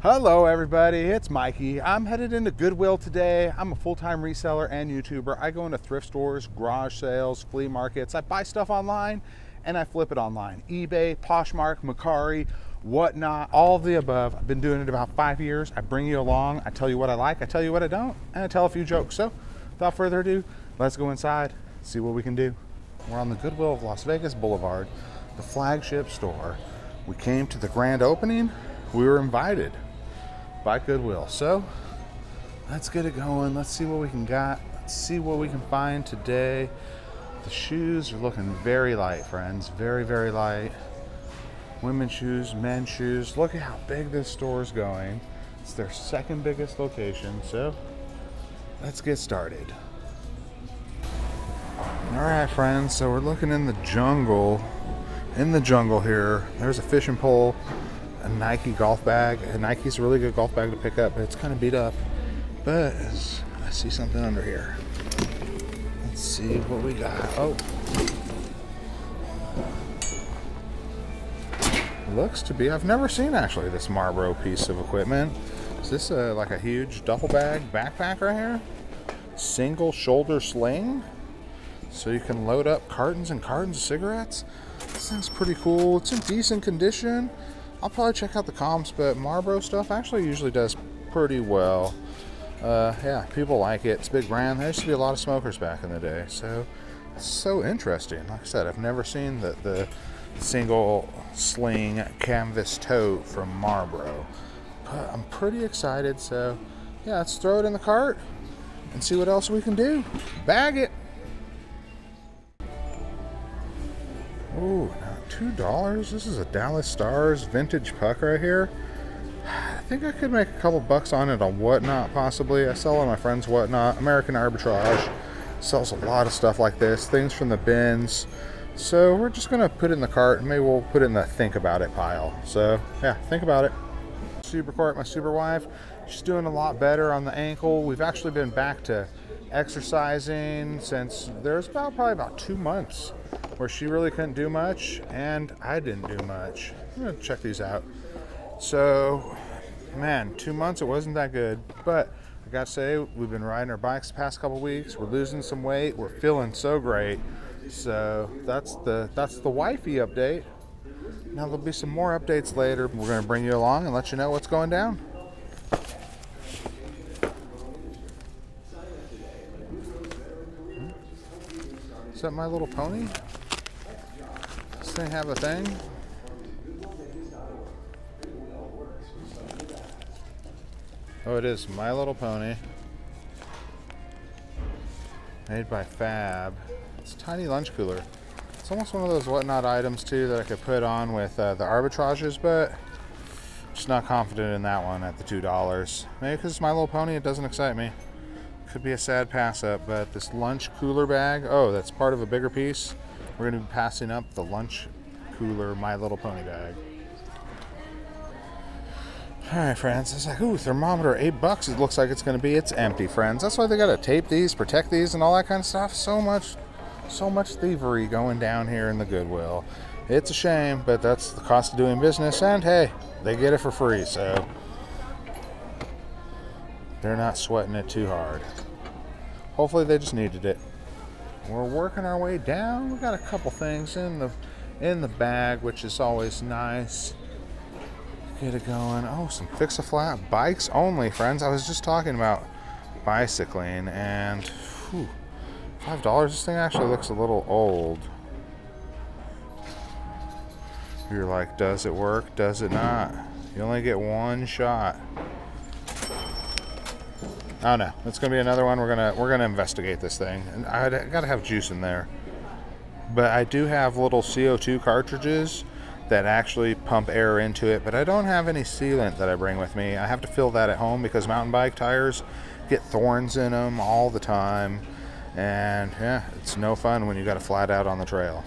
Hello everybody, it's Mikey. I'm headed into Goodwill today. I'm a full-time reseller and YouTuber. I go into thrift stores, garage sales, flea markets. I buy stuff online and I flip it online. eBay, Poshmark, Mercari, Whatnot, all of the above. I've been doing it about 5 years. I bring you along, I tell you what I like, I tell you what I don't, and I tell a few jokes. So without further ado, let's go inside, see what we can do. We're on the Goodwill of Las Vegas Boulevard, the flagship store. We came to the grand opening. We were invited by Goodwill. So let's get it going. Let's see what we can got. Let's see what we can find today. The shoes are looking very light, friends. Very, very light. Women's shoes, men's shoes. Look at how big this store is going. It's their second biggest location. So let's get started. All right, friends. So we're looking in the jungle. In the jungle here, there's a fishing pole. A Nike golf bag. A Nike's a really good golf bag to pick up, but it's kind of beat up. But I see something under here. Let's see what we got. Oh, looks to be, I've never seen actually this Marlboro piece of equipment. Is this like a huge duffel bag backpack right here? Single shoulder sling, so you can load up cartons and cartons of cigarettes. This thing's pretty cool. It's in decent condition. I'll probably check out the comps, but Marlboro stuff actually usually does pretty well. Yeah, people like it. It's a big brand. There used to be a lot of smokers back in the day, so it's so interesting. Like I said, I've never seen the single sling canvas tote from Marlboro, but I'm pretty excited. So yeah, let's throw it in the cart and see what else we can do. Bag it. Ooh, $2. This is a Dallas Stars vintage puck right here. I think I could make a couple bucks on it on Whatnot, possibly. I sell on my friend's Whatnot. American Arbitrage sells a lot of stuff like this, things from the bins. So we're just gonna put it in the cart and maybe we'll put it in the think about it pile. So yeah, think about it. Super Cort, my super wife, she's doing a lot better on the ankle. We've actually been back to exercising since there's probably about 2 months where she really couldn't do much and I didn't do much. I'm gonna check these out. So man, 2 months, it wasn't that good, but I gotta say we've been riding our bikes the past couple weeks. We're losing some weight. We're feeling so great. So that's the wifey update. Now there'll be some more updates later. We're gonna bring you along and let you know what's going down. Is that My Little Pony? Does this thing have a thing? Oh, it is My Little Pony. Made by Fab. It's a tiny lunch cooler. It's almost one of those Whatnot items too that I could put on with the arbitrages, but I'm just not confident in that one at the $2. Maybe because it's My Little Pony, it doesn't excite me. Could be a sad pass up, but this lunch cooler bag, oh, that's part of a bigger piece. We're gonna be passing up the lunch cooler My Little Pony bag. All right, friends, it's like, ooh, thermometer, $8 it looks like it's gonna be. It's empty, friends. That's why they gotta tape these, protect these, and all that kind of stuff. So much thievery going down here in the Goodwill. It's a shame, but that's the cost of doing business, and hey, they get it for free, so they're not sweating it too hard. Hopefully they just needed it. We're working our way down. We got a couple things in the bag, which is always nice. Get it going. Oh, some fix-a-flat bikes only, friends. I was just talking about bicycling and whew, $5. This thing actually looks a little old. You're like, does it work? Does it not? You only get one shot. Oh no, it's gonna be another one. We're gonna investigate this thing, and I gotta have juice in there. But I do have little CO2 cartridges that actually pump air into it, but I don't have any sealant that I bring with me. I have to fill that at home because mountain bike tires get thorns in them all the time, and yeah, it's no fun when you gotta flat out on the trail.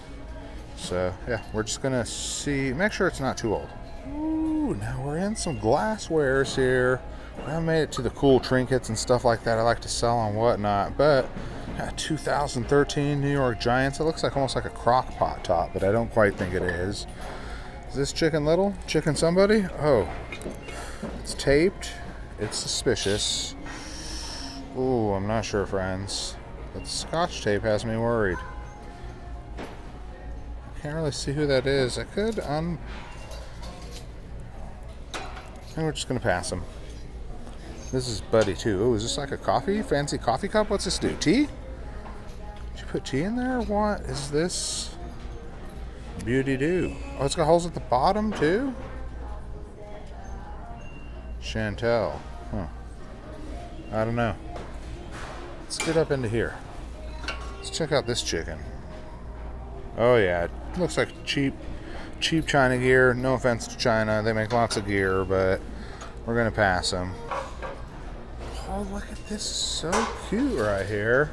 So yeah, we're just gonna see, make sure it's not too old. Ooh, now we're in some glasswares here. I made it to the cool trinkets and stuff like that I like to sell on Whatnot, but 2013 New York Giants. It looks like almost like a crock pot top, but I don't quite think it is. Is this Chicken Little? Chicken somebody? Oh, It's taped. It's suspicious. Ooh, I'm not sure, friends. That scotch tape has me worried. I can't really see who that is. I could and we're just gonna pass him. This is Buddy too. Ooh, is this like a coffee? Fancy coffee cup? What's this do? Tea? Did you put tea in there? What is this? Beauty do. Oh, it's got holes at the bottom too? Chantel. Huh. I don't know. Let's get up into here. Let's check out this chicken. Oh yeah, it looks like cheap China gear. No offense to China. They make lots of gear, but we're gonna pass them. Oh, look at this. So cute right here.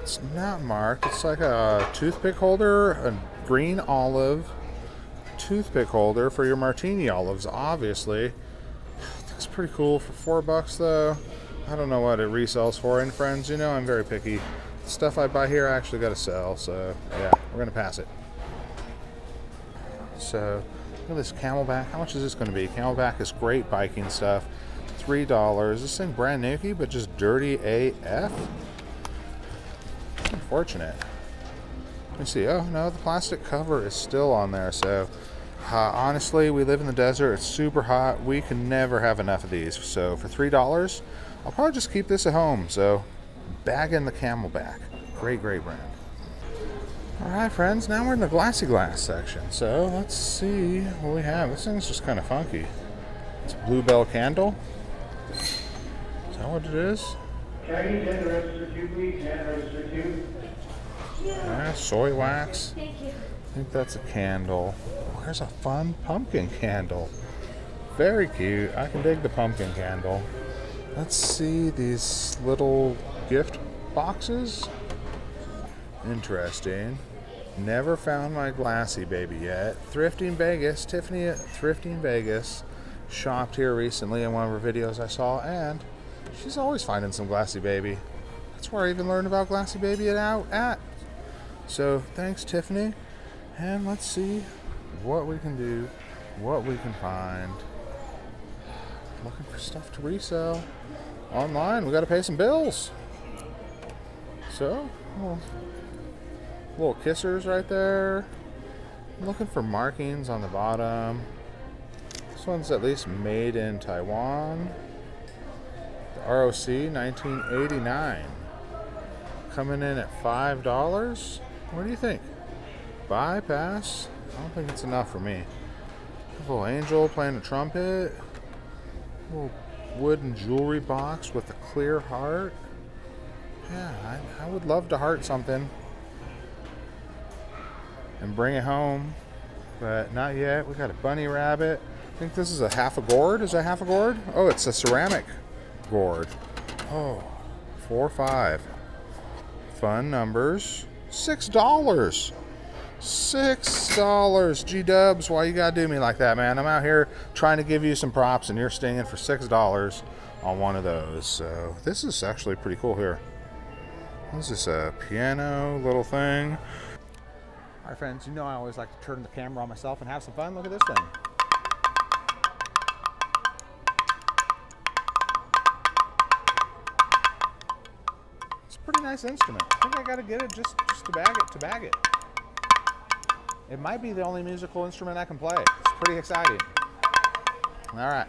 It's not marked. It's like a toothpick holder, a green olive toothpick holder for your martini olives, obviously. That's pretty cool for $4 though. I don't know what it resells for, and friends, you know I'm very picky. The stuff I buy here I actually gotta sell, so yeah, we're gonna pass it. So look at this Camelback. How much is this gonna be? Camelback is great biking stuff. $3. This thing brand new, but just dirty AF. Unfortunate. Let me see. Oh no, the plastic cover is still on there, so honestly, we live in the desert. It's super hot. We can never have enough of these. So for $3, I'll probably just keep this at home. So bag in the Camelback. Great brand. All right, friends. Now we're in the glassy glass section. So let's see what we have. This thing's just kind of funky. It's a Bluebell candle. Is that what it is? Alright, soy wax. Thank you. I think that's a candle. There's a fun pumpkin candle. Very cute. I can dig the pumpkin candle. Let's see these little gift boxes. Interesting. Never found my Glassy Baby yet. Thrifting Vegas. Tiffany at Thrifting Vegas shopped here recently in one of her videos I saw, and she's always finding some Glassy Baby. That's where I even learned about Glassy Baby at. So thanks, Tiffany. And let's see what we can do, what we can find. Looking for stuff to resell online. We got to pay some bills. So, little kissers right there. I'm looking for markings on the bottom. This one's at least made in Taiwan. The ROC 1989. Coming in at $5. What do you think? Bypass? I don't think it's enough for me. A little angel playing a trumpet. A little wooden jewelry box with a clear heart. Yeah, I would love to heart something and bring it home, but not yet. We got a bunny rabbit. I think this is a half a gourd. Is that half a gourd? Oh, it's a ceramic gourd. Oh, 4 or 5. Fun numbers. $6. $6. G-dubs, why you gotta do me like that, man? I'm out here trying to give you some props and you're stinging for $6 on one of those. So this is actually pretty cool here. What is this, a piano little thing? All right, friends, you know I always like to turn the camera on myself and have some fun. Look at this thing. It's a pretty nice instrument. I think I gotta get it just to bag it. It might be the only musical instrument I can play. It's pretty exciting. All right.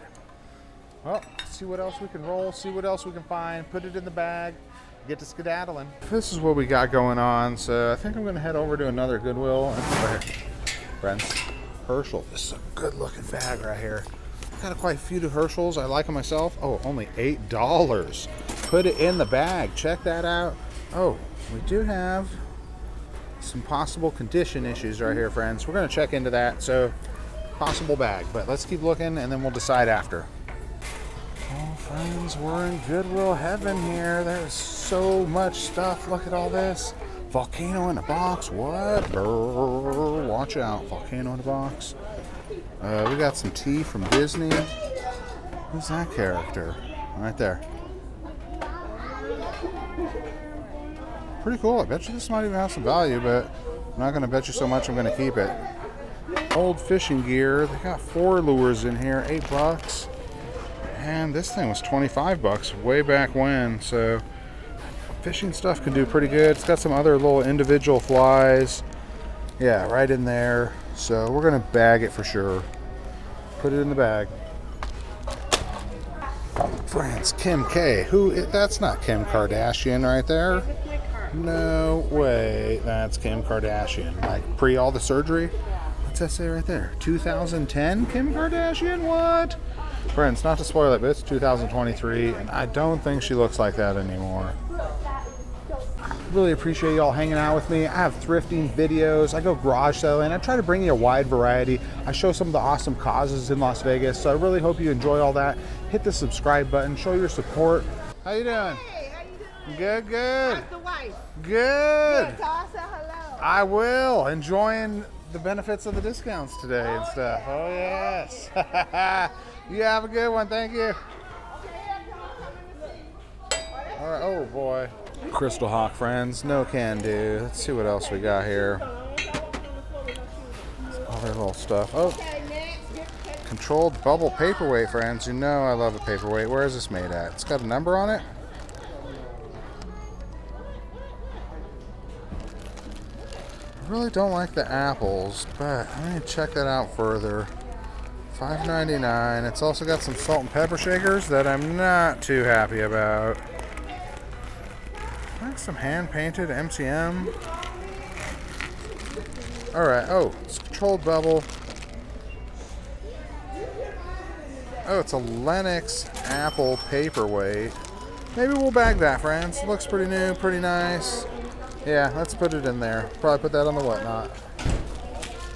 Well, see what else we can roll, see what else we can find, put it in the bag, get to skedaddling. This is what we got going on, so I think I'm gonna head over to another Goodwill. Friends, Herschel. This is a good looking bag right here. I've got quite a few to Herschels. I like them myself. Oh, only $8. Put it in the bag. Check that out. Oh, we do have some possible condition issues right here, friends. We're going to check into that. So possible bag, but let's keep looking and then we'll decide after. Oh, friends, we're in Goodwill heaven here. There's so much stuff. Look at all this. Volcano in a box. What? Brrr, watch out. Volcano in a box. We got some tea from Disney. Who's that character? Right there. Pretty cool. I bet you this might even have some value, but I'm not going to bet you so much I'm going to keep it. Old fishing gear. They got 4 lures in here, $8. and this thing was 25 bucks way back when. So fishing stuff can do pretty good. It's got some other little individual flies, yeah, right in there. So we're gonna bag it for sure, put it in the bag. Friends, Kim K. That's not Kim Kardashian right there. No way, that's Kim Kardashian. Like pre all the surgery. What's that say right there? 2010 Kim Kardashian? What? Friends, not to spoil it, but it's 2023, and I don't think she looks like that anymore. Really appreciate y'all hanging out with me. I have thrifting videos, I go garage selling, I try to bring you a wide variety. I show some of the awesome causes in Las Vegas, so I really hope you enjoy all that. Hit the subscribe button, show your support. How you doing? Hey, how you doing? Good, good. How's the wife? Good. Good. Tell us a hello. I will. Enjoying the benefits of the discounts today and stuff. Yeah. Oh yes. Oh, yeah. You have a good one. Thank you. Okay, I'm coming. All right. Oh boy. Crystal Hawk, friends, no can do. Let's see what else we got here. All their little stuff. Oh, controlled bubble paperweight, friends. You know I love a paperweight. Where is this made at? It's got a number on it. I really don't like the apples, but I'm gonna check that out further. $5.99. It's also got some salt and pepper shakers that I'm not too happy about. Some hand-painted MCM. All right. Oh, it's controlled bubble. Oh, it's a Lenox apple paperweight. Maybe we'll bag that, friends. It looks pretty new, pretty nice. Yeah, let's put it in there. Probably put that on the Whatnot.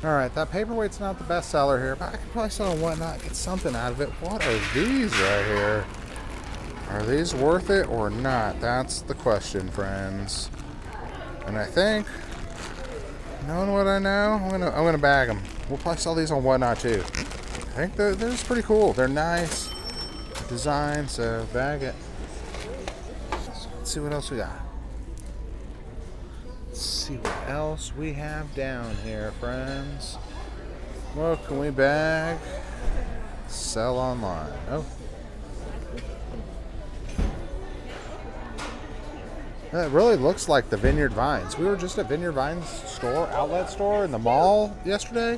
All right, that paperweight's not the best seller here, but I could probably sell a Whatnot, get something out of it. What are these right here? Are these worth it or not? That's the question, friends. And I think, knowing what I know, I'm gonna bag them. We'll probably sell these on Whatnot too. I think they're just pretty cool. They're nice design, so bag it. Let's see what else we got. Let's see what else we have down here, friends. What can we bag? Sell online. Oh. It really looks like the Vineyard Vines. We were just at Vineyard Vines store, outlet store in the mall yesterday.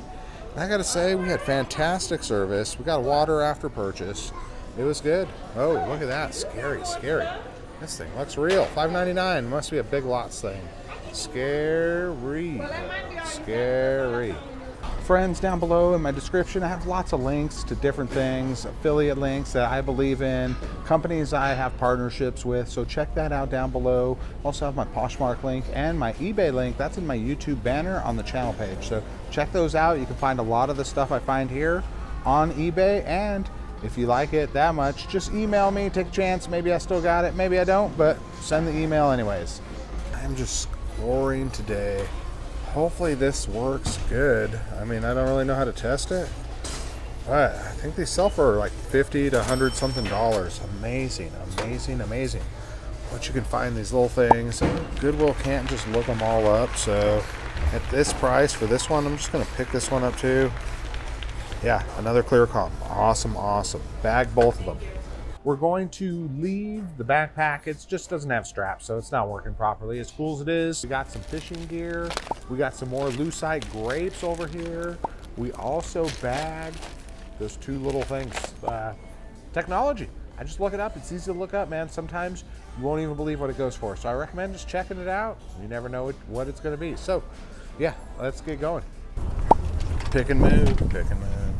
And I gotta say, we had fantastic service. We got water after purchase. It was good. Oh, look at that. Scary, scary. This thing looks real. $5.99. Must be a Big Lots thing. Scary. Scary. Friends, down below in my description, I have lots of links to different things, affiliate links that I believe in, companies I have partnerships with, so check that out down below. Also have my Poshmark link and my eBay link. That's in my YouTube banner on the channel page, so check those out. You can find a lot of the stuff I find here on eBay, and if you like it that much, just email me, take a chance. Maybe I still got it, maybe I don't, but send the email anyways. I'm just scoring today. Hopefully this works good. I mean, I don't really know how to test it, but I think they sell for like 50 to 100 something dollars. Amazing, amazing, amazing. Once you can find these little things, Goodwill can't just look them all up. So at this price for this one, I'm just gonna pick this one up too. Yeah, another clear comp. Awesome, awesome. Bag both of them. We're going to leave the backpack. It just doesn't have straps, so it's not working properly. As cool as it is, we got some fishing gear. We got some more lucite grapes over here. We also bagged those two little things. Technology. I just look it up. It's easy to look up, man. Sometimes you won't even believe what it goes for. So I recommend just checking it out. You never know what it's gonna be. So yeah, let's get going. Pick and move, pick and move.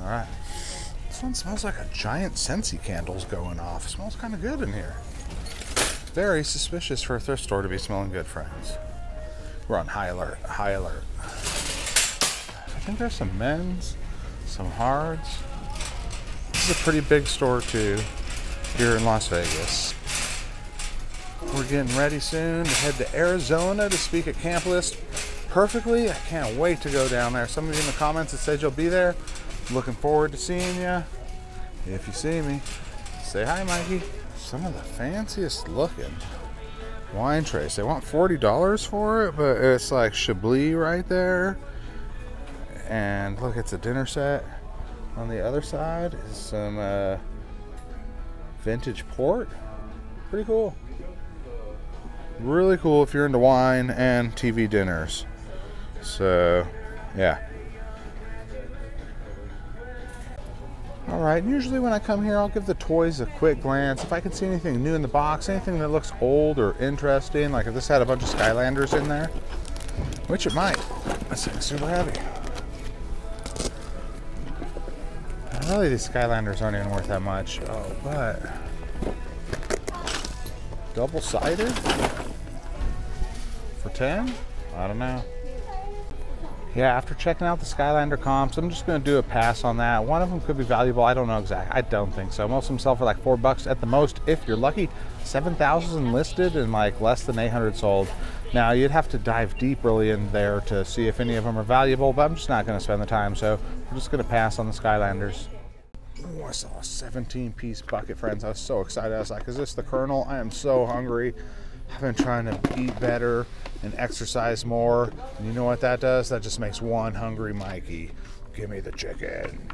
All right. This one smells like a giant Scentsy candle's going off. It smells kind of good in here. Very suspicious for a thrift store to be smelling good, friends. We're on high alert, high alert. I think there's some men's, some hards. This is a pretty big store too, here in Las Vegas. We're getting ready soon to head to Arizona to speak at Camp List. Perfectly, I can't wait to go down there. Some of you in the comments that said you'll be there. Looking forward to seeing you. If you see me, say hi, Mikey. Some of the fanciest looking wine trays. They want $40 for it, but it's like Chablis right there. And look, it's a dinner set. On the other side is some vintage port. Pretty cool. Really cool if you're into wine and TV dinners. So, yeah. Alright, usually when I come here, I'll give the toys a quick glance. If I can see anything new in the box, anything that looks old or interesting, like if this had a bunch of Skylanders in there, which it might. That's super heavy. Really, these Skylanders aren't even worth that much. Oh, but... double-sided? For 10? I don't know. Yeah, after checking out the Skylander comps, I'm just going to do a pass on that. One of them could be valuable. I don't know exactly. I don't think so. Most of them sell for like $4 at the most, if you're lucky. 7,000 listed and like less than 800 sold. Now, you'd have to dive deep really in there to see if any of them are valuable, but I'm just not going to spend the time, so I'm just going to pass on the Skylanders. Oh, I saw a 17-piece bucket, friends. I was so excited. I was like, is this the Colonel? I am so hungry. I've been trying to eat better and exercise more. And you know what that does? That just makes one hungry Mikey. Give me the chicken.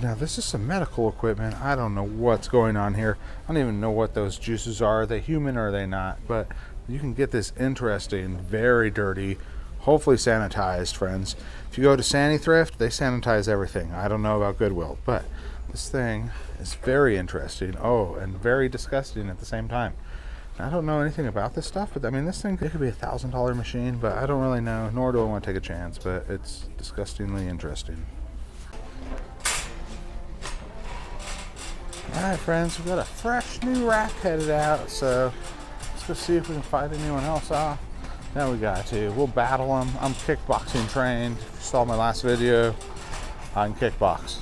Now, this is some medical equipment. I don't know what's going on here. I don't even know what those juices are. Are they human or are they not? But you can get this interesting, very dirty, hopefully sanitized, friends. If you go to Sandy Thrift, they sanitize everything. I don't know about Goodwill, but this thing is very interesting. Oh, and very disgusting at the same time. I don't know anything about this stuff, but I mean, this thing, it could be a $1,000 machine, but I don't really know, nor do I want to take a chance, but it's disgustingly interesting. All right, friends, we've got a fresh new rack headed out, so let's go see if we can fight anyone else off. Now we got to. We'll battle them. I'm kickboxing trained. If you saw my last video, I can kickbox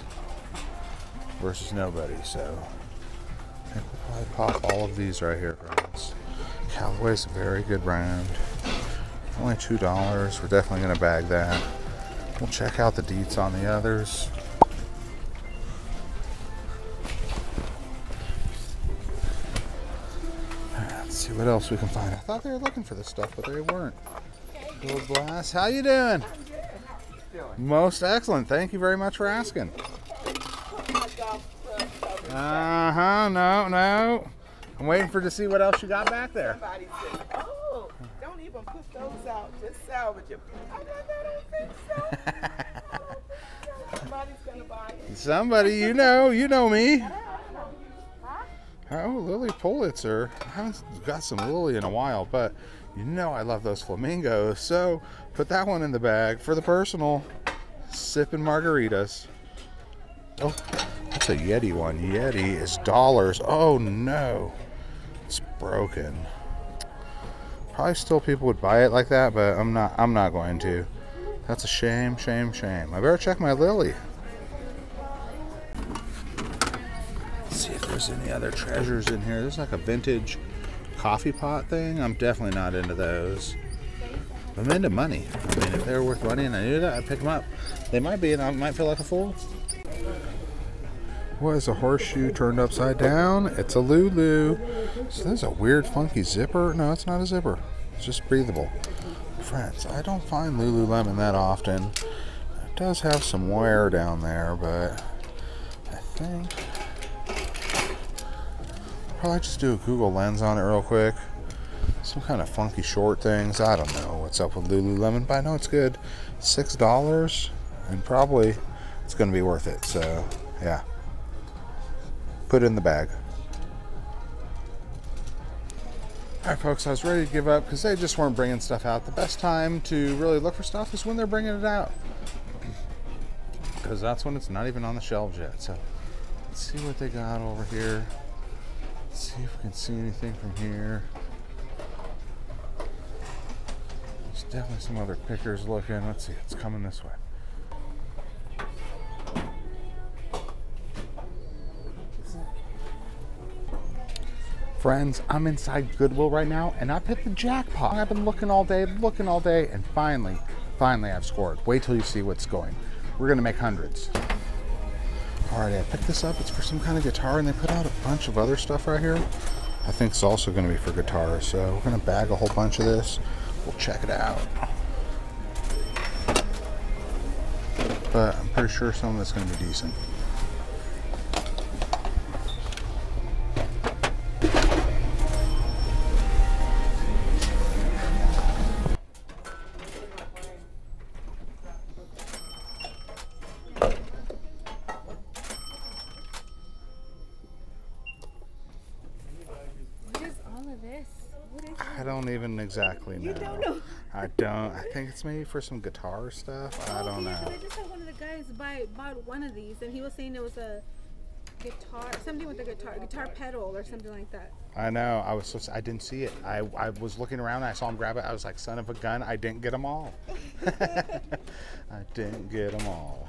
versus nobody, so. I think we'll probably pop all of these right here, friends. Callaway's a very good brand. Only $2. We're definitely going to bag that. We'll check out the deets on the others. Let's see what else we can find. I thought they were looking for this stuff, but they weren't. Gold Glass, how you doing? Most excellent. Thank you very much for asking. Uh-huh, no, no. I'm waiting for to see what else you got back there. Somebody said, oh, don't even put those out, just salvage them. I don't think so. Somebody's going to buy it. Somebody, you know me. Oh, Lily Pulitzer. I haven't got some Lily in a while, but you know I love those flamingos. So put that one in the bag for the personal. Sipping margaritas. Oh. That's a Yeti one. Yeti is $. Oh no, it's broken. Probably still people would buy it like that, but I'm not going to. That's a shame, shame, shame. I better check my Lily. Let's see if there's any other treasures in here. There's like a vintage coffee pot thing. I'm definitely not into those. I'm into money. I mean, if they're worth money and I knew that, I'd pick them up. They might be, and I might feel like a fool. What is a horseshoe turned upside down? It's a Lulu. So there's a weird funky zipper. No, it's not a zipper. It's just breathable. Friends, I don't find Lululemon that often. It does have some wear down there, but I think I'll probably just do a Google lens on it real quick. Some kind of funky short things. I don't know what's up with Lululemon, but I know it's good. $6 and probably it's going to be worth it. So yeah. Put it in the bag. All right, folks, I was ready to give up because they just weren't bringing stuff out. The best time to really look for stuff is when they're bringing it out, because that's when it's not even on the shelves yet. So let's see what they got over here. Let's see if we can see anything from here. There's definitely some other pickers looking. Let's see, it's coming this way. Friends, I'm inside Goodwill right now and I've hit the jackpot. I've been looking all day, and finally I've scored. Wait till you see what's going. We're gonna make hundreds. All right, I picked this up. It's for some kind of guitar, and they put out a bunch of other stuff right here. I think it's also gonna be for guitars, so we're gonna bag a whole bunch of this. We'll check it out. but I'm pretty sure some of it's going to be decent. Exactly. You don't know. I don't. I think it's maybe for some guitar stuff. Oh, I don't know. I just had one of the guys bought one of these, and he was saying there was a guitar, something with a guitar pedal or something like that. I know. I was. So, I didn't see it. I was looking around. And I saw him grab it. I was like, son of a gun! I didn't get them all. I didn't get them all.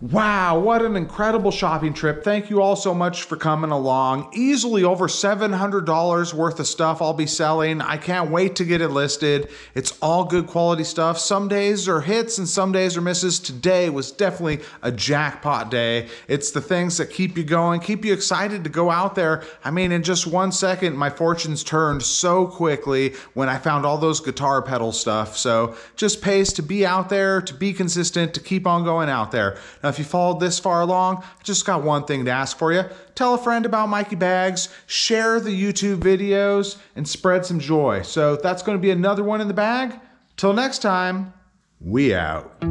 Wow, what an incredible shopping trip. Thank you all so much for coming along. Easily over $700 worth of stuff I'll be selling. I can't wait to get it listed. It's all good quality stuff. Some days are hits and some days are misses. Today was definitely a jackpot day. It's the things that keep you going, keep you excited to go out there. I mean, in just 1 second, my fortunes turned so quickly when I found all those guitar pedal stuff. So just pays to be out there, to be consistent, to keep on going out there. Now, if you followed this far along, I just got one thing to ask for you. Tell a friend about Mikey Bags, share the YouTube videos, and spread some joy. So that's going to be another one in the bag. Till next time, we out.